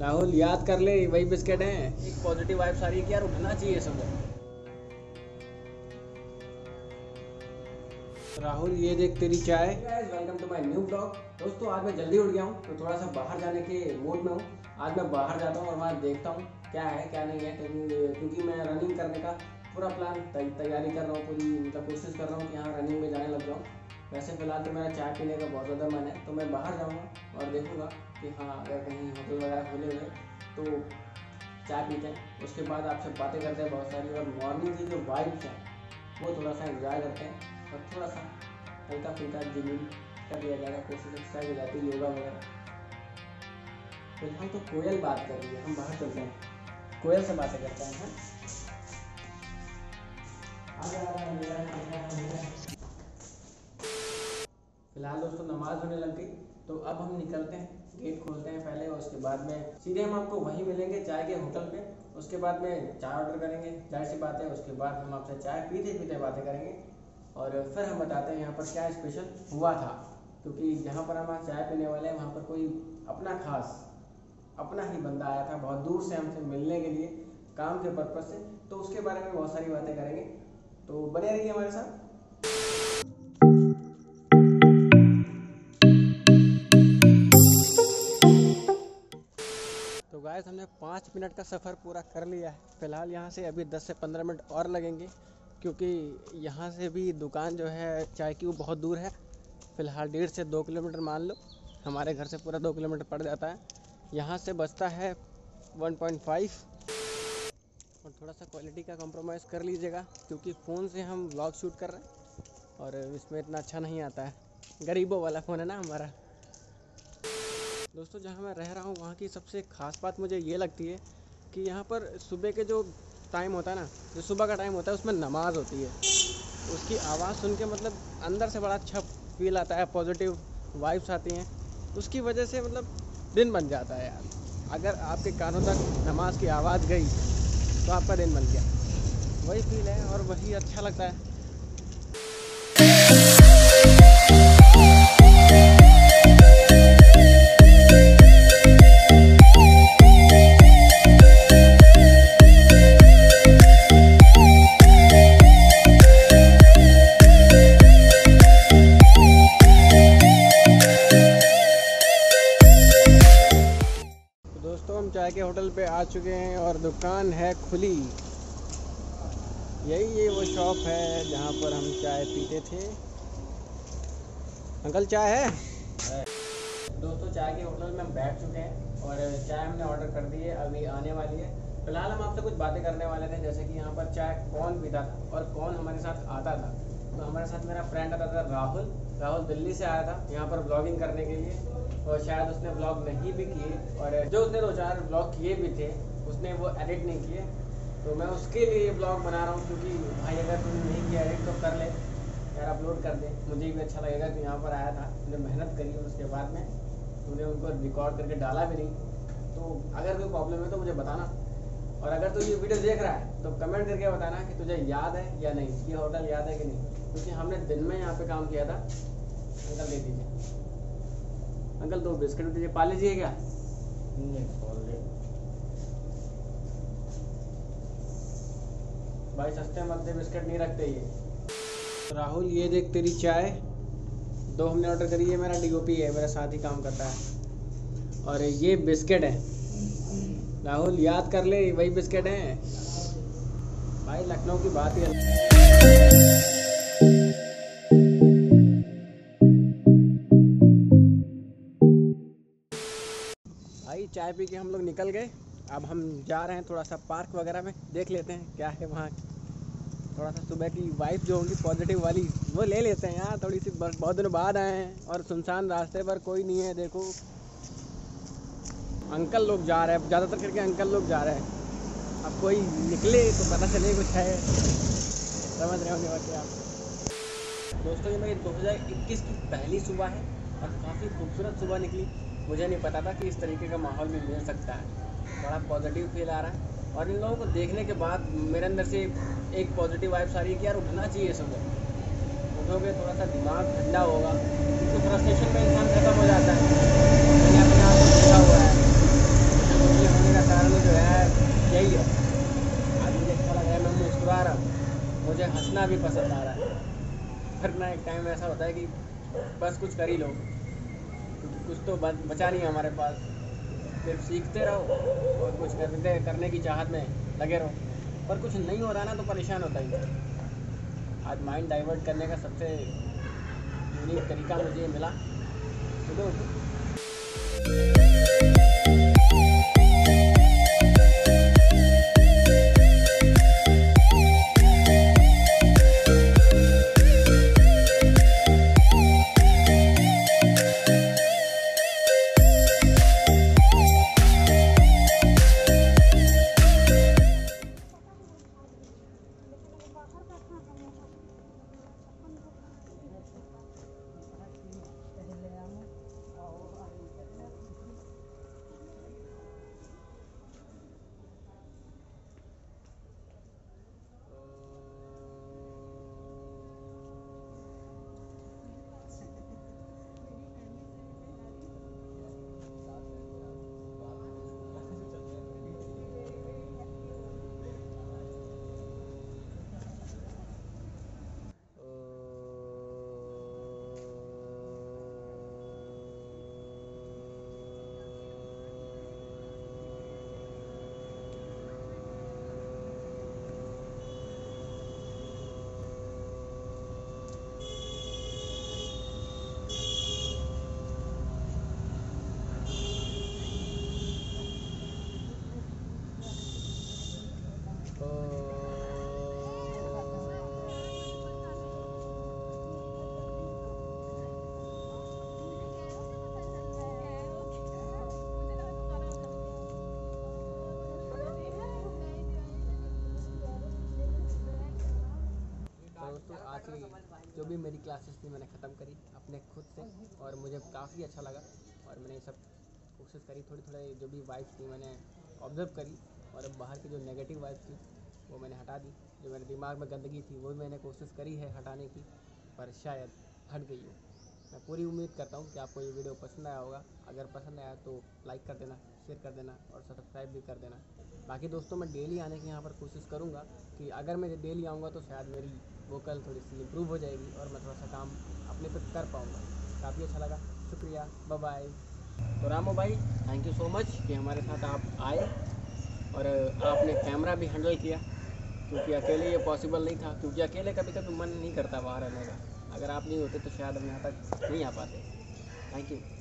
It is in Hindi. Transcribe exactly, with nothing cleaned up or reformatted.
राहुल याद कर ले, वही बिस्किट हैं। एक पॉजिटिव वाइब्स आ रही है कि यार उठना चाहिए सुबह। राहुल ये देख तेरी चाय। Welcome to my new blog. दोस्तों आज मैं जल्दी उठ गया हूँ तो थोड़ा सा बाहर जाने के मूड में हूँ। आज मैं बाहर जाता हूँ और वहाँ देखता हूँ क्या है क्या नहीं है, क्योंकि मैं रनिंग करने का पूरा प्लान तैयारी कर रहा हूँ, पूरी मतलब कोशिश कर रहा हूँ कि यहाँ रनिंग में जाने लग जाऊँ। वैसे फिलहाल तो मेरा चाय पीने का बहुत ज़्यादा मन है तो मैं बाहर जाऊँगा और देखूँगा कि हाँ अगर कहीं होटल वगैरह खुले हुए तो चाय पीते हैं, उसके बाद आपसे बातें करते हैं बहुत सारी, और मॉर्निंग की जो वाइब्स हैं वो थोड़ा सा इंजॉय करते हैं और थोड़ा सा हल्का फुल्का जिमिंग कर लिया जाएगा, कोशिश एक्सरसाइज हो जाती है, योगा वगैरह। फिलहाल तो कोयल बात कर रही है, हम बाहर चलते हैं, कोयल से बातें करते हैं। फिलहाल दोस्तों नमाज होने लग गई तो अब हम निकलते हैं, गेट खोलते हैं पहले और उसके बाद में सीधे हम आपको वहीं मिलेंगे चाय के होटल पे। उसके बाद में चाय ऑर्डर करेंगे, जाहिर सी बात है, उसके बाद हम आपसे चाय पीते पीते बातें करेंगे और फिर हम बताते हैं यहाँ पर क्या स्पेशल हुआ था, क्योंकि जहाँ पर हम चाय पीने वाले हैं वहाँ पर कोई अपना खास अपना ही बंदा आया था बहुत दूर से हमसे मिलने के लिए काम के पर्पज़ से, तो उसके बारे में बहुत सारी बातें करेंगे, तो बने रहिए हमारे साथ। गाइस हमने पाँच मिनट का सफ़र पूरा कर लिया है। फ़िलहाल यहाँ से अभी दस से पंद्रह मिनट और लगेंगे, क्योंकि यहाँ से भी दुकान जो है चाय की वो बहुत दूर है। फ़िलहाल डेढ़ से दो किलोमीटर मान लो, हमारे घर से पूरा दो किलोमीटर पड़ जाता है। यहाँ से बचता है वन पॉइंट फाइव और थोड़ा सा क्वालिटी का कॉम्प्रोमाइज़ कर लीजिएगा, क्योंकि फ़ोन से हम व्लॉग शूट कर रहे हैं और इसमें इतना अच्छा नहीं आता है, गरीबों वाला फ़ोन है ना हमारा। दोस्तों जहाँ मैं रह रहा हूँ वहाँ की सबसे ख़ास बात मुझे ये लगती है कि यहाँ पर सुबह के जो टाइम होता है ना, जो सुबह का टाइम होता है उसमें नमाज़ होती है, उसकी आवाज़ सुन के मतलब अंदर से बड़ा अच्छा फील आता है, पॉजिटिव वाइब्स आती हैं, उसकी वजह से मतलब दिन बन जाता है यार। अगर आपके कानों तक नमाज की आवाज़ गई तो आपका दिन बन गया, वही फील है और वही अच्छा लगता है। के होटल पे आ चुके हैं और दुकान है खुली, यही ये वो शॉप है जहाँ पर हम चाय पीते थे। अंकल चाय है। दोस्तों चाय के होटल में हम बैठ चुके हैं और चाय हमने ऑर्डर कर दी है, अभी आने वाली है। फिलहाल हम आपसे कुछ बातें करने वाले थे, जैसे कि यहाँ पर चाय कौन पीता था और कौन हमारे साथ आता था। तो हमारे साथ मेरा फ्रेंड आता था राहुल। राहुल दिल्ली से आया था यहाँ पर ब्लॉगिंग करने के लिए, और शायद उसने व्लॉग नहीं भी किए, और जो उसने दो चार व्लॉग किए भी थे उसने वो एडिट नहीं किए, तो मैं उसके लिए व्लॉग बना रहा हूँ, क्योंकि भाई अगर तुमने नहीं किया एडिट तो कर ले यार, अपलोड कर दे, मुझे भी अच्छा लगेगा कि यहाँ पर आया था, तुमने मेहनत करी और उसके बाद में तुमने उनको रिकॉर्ड करके डाला भी नहीं। तो अगर कोई प्रॉब्लम है तो मुझे बताना, और अगर तू ये वीडियो देख रहा है तो कमेंट करके बताना कि तुझे याद है या नहीं, ये होटल याद है कि नहीं, क्योंकि हमने दिन में यहाँ पर काम किया था। अंकल दे दीजिए, अंकल दो बिस्किट दीजिए, पा लीजिए क्या? नहीं भाई सस्ते मत दे, बिस्किट नहीं रखते ये। राहुल ये देख तेरी चाय, दो हमने ऑर्डर करी है, मेरा डीओपी है, मेरा साथ ही काम करता है, और ये बिस्किट है। राहुल याद कर ले, वही बिस्किट है भाई, लखनऊ की बात ही। चाय पी के हम लोग निकल गए, अब हम जा रहे हैं थोड़ा सा पार्क वगैरह में, देख लेते हैं क्या है वहाँ, थोड़ा सा सुबह की वाइब जो होगी पॉजिटिव वाली वो ले लेते हैं यार। थोड़ी सी बहुत दिनों बाद आए हैं और सुनसान रास्ते पर कोई नहीं है, देखो अंकल लोग जा रहे हैं, ज़्यादातर करके अंकल लोग जा रहे हैं, अब कोई निकले तो पता चले कुछ है, समझ रहे होंगे बाकी आप। दोस्तों ये मेरी दो हज़ार इक्कीस की पहली सुबह है और काफ़ी खूबसूरत सुबह निकली, मुझे नहीं पता था कि इस तरीके का माहौल भी मिल सकता है, बड़ा पॉजिटिव फील आ रहा है, और इन लोगों को देखने के बाद मेरे अंदर से एक पॉजिटिव वाइब्स आ रही है कि यार उठना चाहिए सुबह, उठोगे थोड़ा सा दिमाग ठंडा होगा, क्योंकि फ्रस्ट्रेशन में इंसान खत्म हो जाता है, मैंने अपने आप को देखा हुआ है। कितना भी पसंद आ रहा है। वरना एक टाइम ऐसा होता है कि बस कुछ कर ही लो, कुछ तो बचा नहीं हमारे पास, सिर्फ सीखते रहो और कुछ करते करने की चाहत में लगे रहो, पर कुछ नहीं हो रहा ना तो परेशान होता ही। आज माइंड डाइवर्ट करने का सबसे यूनिक तरीका मुझे मिला वीडियो। तो आज की जो भी मेरी क्लासेस थी मैंने ख़त्म करी अपने खुद से, और मुझे काफ़ी अच्छा लगा। और मैंने सब कोशिश करी, थोड़ी थोड़ी जो भी वाइब्स थी मैंने ऑब्जर्व करी, और बाहर की जो नेगेटिव वाइब्स थी वो मैंने हटा दी। जो मेरे दिमाग में गंदगी थी वो भी मैंने कोशिश करी है हटाने की, पर शायद हट गई हो। मैं पूरी उम्मीद करता हूँ कि आपको ये वीडियो पसंद आया होगा। अगर पसंद आया तो लाइक कर देना, शेयर कर देना और सब्सक्राइब भी कर देना। बाकी दोस्तों, मैं डेली आने की यहाँ पर कोशिश करूँगा कि अगर मैं डेली आऊँगा तो शायद मेरी वोकल थोड़ी सी इम्प्रूव हो जाएगी और मैं थोड़ा सा काम अपने पर कर पाऊँगा। काफ़ी अच्छा लगा, शुक्रिया, बाय बाय। तो रामू भाई, थैंक यू सो मच कि हमारे साथ आप आए और आपने कैमरा भी हैंडल किया, क्योंकि अकेले ये पॉसिबल नहीं था। क्योंकि अकेले कभी कभी मन नहीं करता बाहर आने का, अगर आप नहीं होते तो शायद हम यहाँ तक नहीं आ पाते। Thank you.